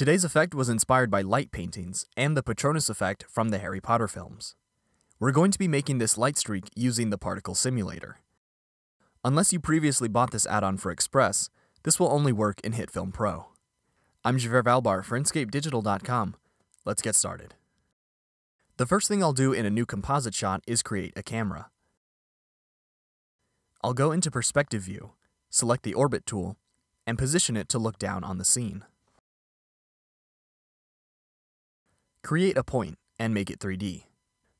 Today's effect was inspired by light paintings and the Patronus effect from the Harry Potter films. We're going to be making this light streak using the Particle Simulator. Unless you previously bought this add-on for Express, this will only work in HitFilm Pro. I'm Javier Valbar for inScapeDigital.com. Let's get started. The first thing I'll do in a new composite shot is create a camera. I'll go into Perspective View, select the Orbit tool, and position it to look down on the scene. Create a point and make it 3D.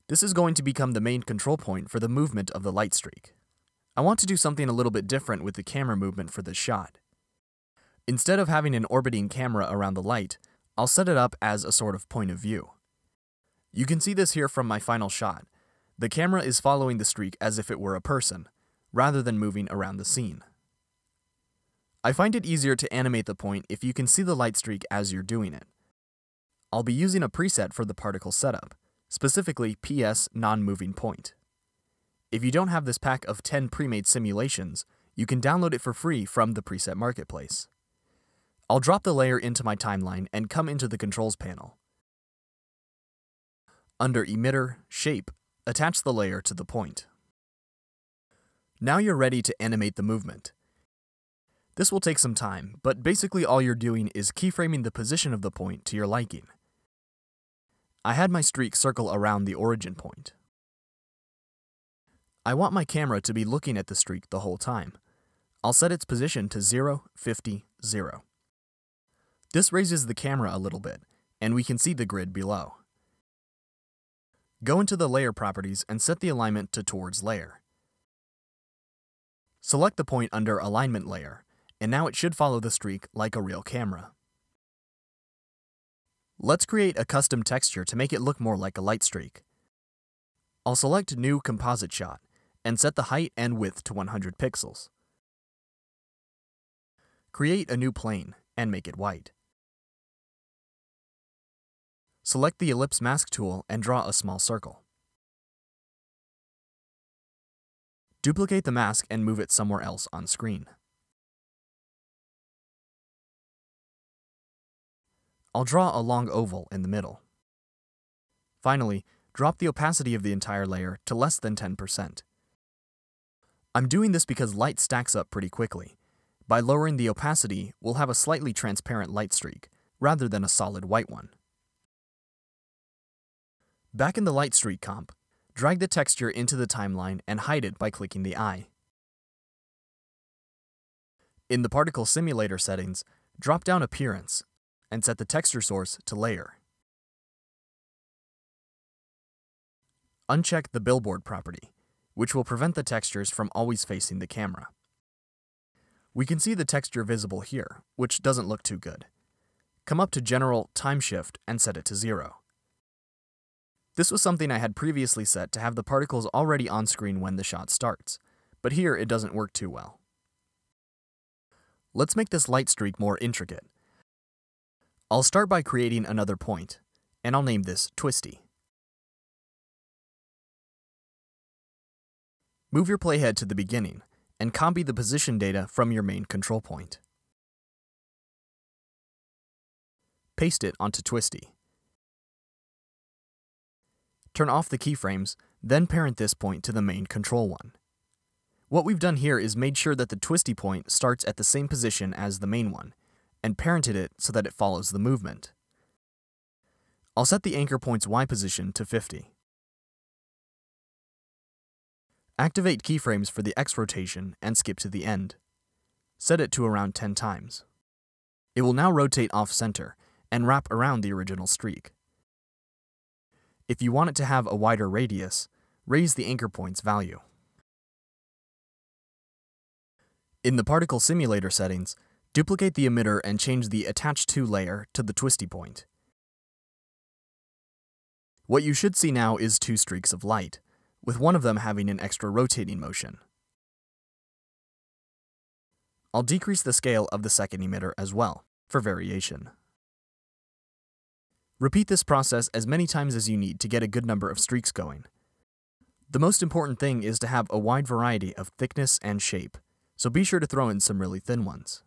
This is going to become the main control point for the movement of the light streak. I want to do something a little bit different with the camera movement for this shot. Instead of having an orbiting camera around the light, I'll set it up as a sort of point of view. You can see this here from my final shot. The camera is following the streak as if it were a person, rather than moving around the scene. I find it easier to animate the point if you can see the light streak as you're doing it. I'll be using a preset for the particle setup, specifically PS non-moving point. If you don't have this pack of 10 pre-made simulations, you can download it for free from the preset marketplace. I'll drop the layer into my timeline and come into the controls panel. Under Emitter, Shape, attach the layer to the point. Now you're ready to animate the movement. This will take some time, but basically all you're doing is keyframing the position of the point to your liking. I had my streak circle around the origin point. I want my camera to be looking at the streak the whole time. I'll set its position to 0, 50, 0. This raises the camera a little bit, and we can see the grid below. Go into the layer properties and set the alignment to towards layer. Select the point under alignment layer, and now it should follow the streak like a real camera. Let's create a custom texture to make it look more like a light streak. I'll select new composite shot and set the height and width to 100 pixels. Create a new plane and make it white. Select the ellipse mask tool and draw a small circle. Duplicate the mask and move it somewhere else on screen. I'll draw a long oval in the middle. Finally, drop the opacity of the entire layer to less than 10%. I'm doing this because light stacks up pretty quickly. By lowering the opacity, we'll have a slightly transparent light streak, rather than a solid white one. Back in the light streak comp, drag the texture into the timeline and hide it by clicking the eye. In the Particle Simulator settings, drop down Appearance and set the texture source to Layer. Uncheck the Billboard property, which will prevent the textures from always facing the camera. We can see the texture visible here, which doesn't look too good. Come up to General Time Shift and set it to 0. This was something I had previously set to have the particles already on screen when the shot starts, but here it doesn't work too well. Let's make this light streak more intricate. I'll start by creating another point, and I'll name this Twisty. Move your playhead to the beginning, and copy the position data from your main control point. Paste it onto Twisty. Turn off the keyframes, then parent this point to the main control one. What we've done here is made sure that the Twisty point starts at the same position as the main one, and parented it so that it follows the movement. I'll set the anchor point's Y position to 50. Activate keyframes for the X rotation and skip to the end. Set it to around 10 times. It will now rotate off-center and wrap around the original streak. If you want it to have a wider radius, raise the anchor point's value. In the Particle Simulator settings, duplicate the emitter and change the Attach To layer to the Twisty point. What you should see now is two streaks of light, with one of them having an extra rotating motion. I'll decrease the scale of the second emitter as well, for variation. Repeat this process as many times as you need to get a good number of streaks going. The most important thing is to have a wide variety of thickness and shape, so be sure to throw in some really thin ones.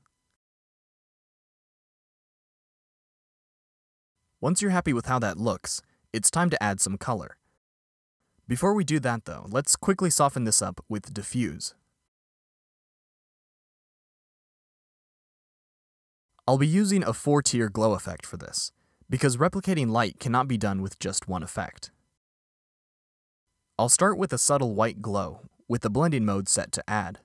Once you're happy with how that looks, it's time to add some color. Before we do that though, let's quickly soften this up with Diffuse. I'll be using a 4-tier glow effect for this, because replicating light cannot be done with just one effect. I'll start with a subtle white glow, with the blending mode set to add.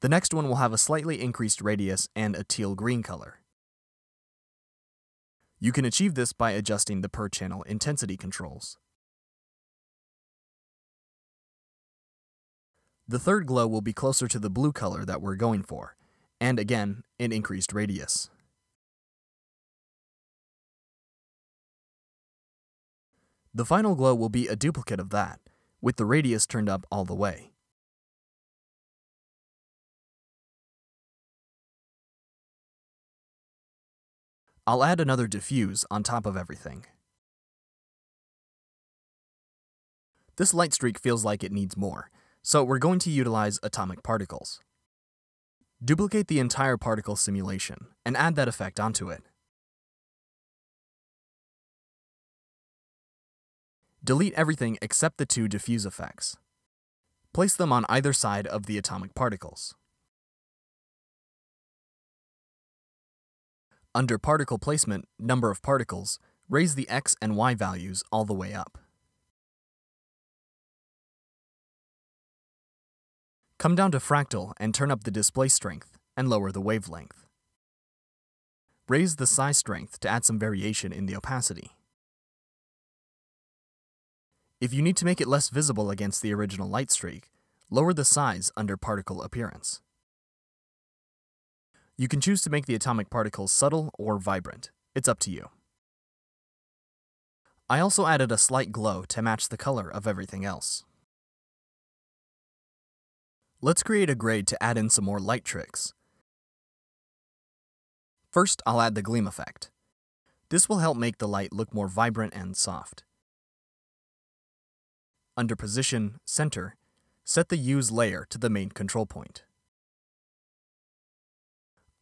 The next one will have a slightly increased radius and a teal-green color. You can achieve this by adjusting the per-channel intensity controls. The third glow will be closer to the blue color that we're going for, and again, an increased radius. The final glow will be a duplicate of that, with the radius turned up all the way. I'll add another diffuse on top of everything. This light streak feels like it needs more, so we're going to utilize atomic particles. Duplicate the entire particle simulation and add that effect onto it. Delete everything except the two diffuse effects. Place them on either side of the atomic particles. Under Particle Placement, Number of Particles, raise the X and Y values all the way up. Come down to Fractal and turn up the display strength and lower the wavelength. Raise the size strength to add some variation in the opacity. If you need to make it less visible against the original light streak, lower the size under Particle Appearance. You can choose to make the atomic particles subtle or vibrant. It's up to you. I also added a slight glow to match the color of everything else. Let's create a grade to add in some more light tricks. First, I'll add the gleam effect. This will help make the light look more vibrant and soft. Under Position, Center, set the Use layer to the main control point.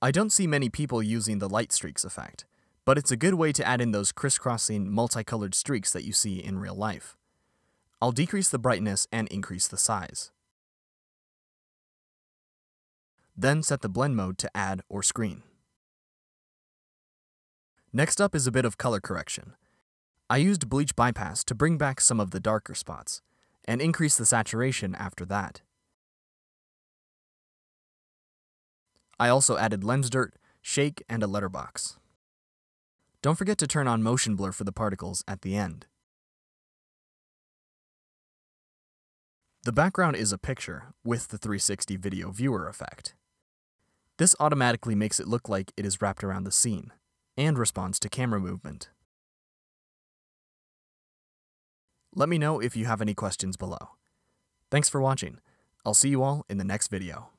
I don't see many people using the light streaks effect, but it's a good way to add in those crisscrossing, multicolored streaks that you see in real life. I'll decrease the brightness and increase the size. Then set the blend mode to add or screen. Next up is a bit of color correction. I used Bleach Bypass to bring back some of the darker spots, and increase the saturation after that. I also added lens dirt, shake, and a letterbox. Don't forget to turn on motion blur for the particles at the end. The background is a picture, with the 360 video viewer effect. This automatically makes it look like it is wrapped around the scene, and responds to camera movement. Let me know if you have any questions below. Thanks for watching. I'll see you all in the next video.